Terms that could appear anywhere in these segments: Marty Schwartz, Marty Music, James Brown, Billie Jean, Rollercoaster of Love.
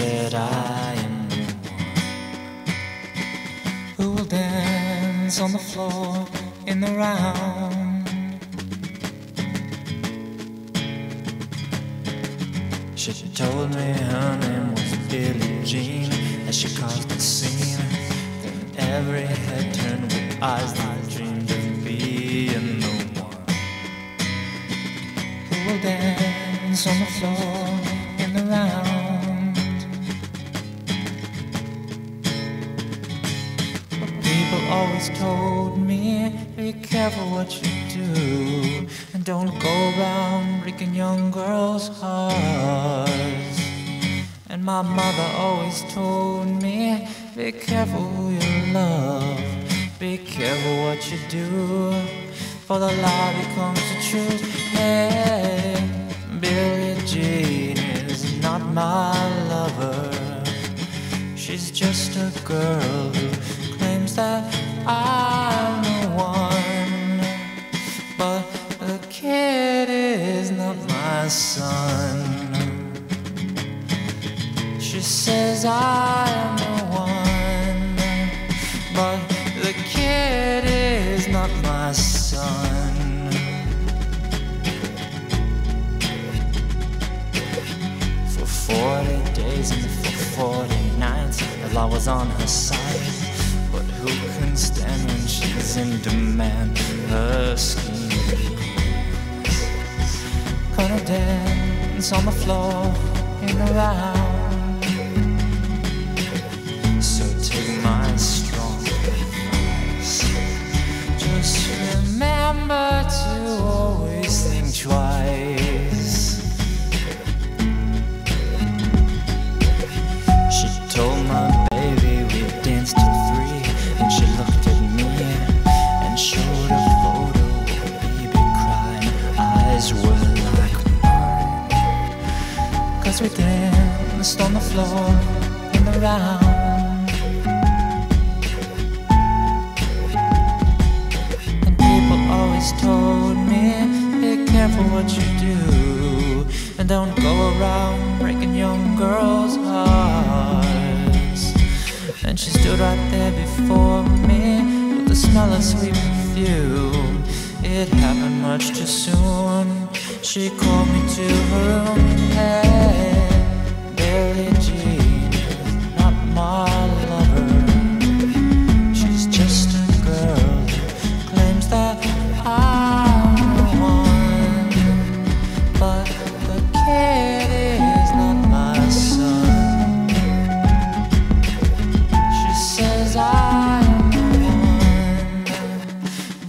said, I am the one who will dance on the floor in the round. She told me her name was Billie Jean as she caused the scene. Then every head turned with eyes that dreamed of being the one who will dance on the floor in the round. Always told me, be careful what you do, and don't go around breaking young girls' hearts. And my mother always told me, be careful who you love, be careful what you do, for the lie becomes the truth. Hey, Billie Jean is not my lover, she's just a girl who that I'm the one, but the kid is not my son. She says I am the one, but the kid is not my son. For 40 days and for 40 nights, the law was on her side. But who can stand when she's in demand? Her scheme. Gonna dance on the floor in the round. So take my strong advice. Just remember to always think twice. She told my baby we danced till 3. She looked at me and showed a photo of a baby crying. Eyes were like mine, 'cause we danced on the floor in the round. And people always told me, be careful what you do, and don't go around breaking young girls' hearts. And she stood right there before me with the smell of sweet perfume. It happened much too soon. She called me to her room. Hey, Billie Jean is not my lover. She's just a girl who claims that I'm the one, but the kid is not my son.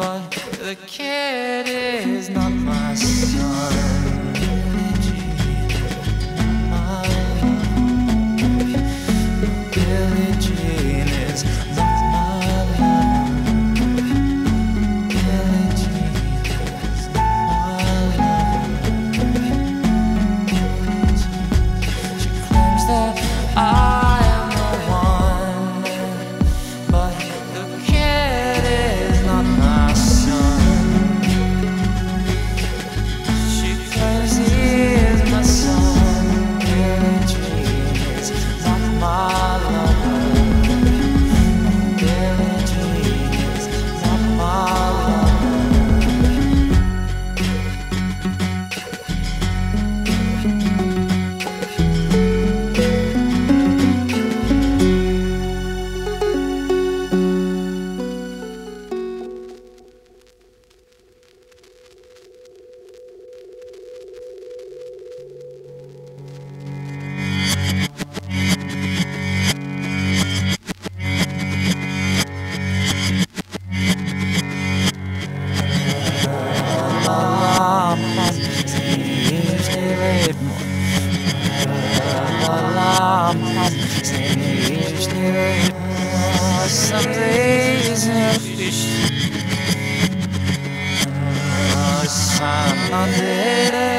But the kid is not my son. Billie Jean, my love. Billie Jean is not my love. Billie Jean is my love. Billie Jean, she claims that I am the one, but the kid is not my love. Some days I wish I'm not dead.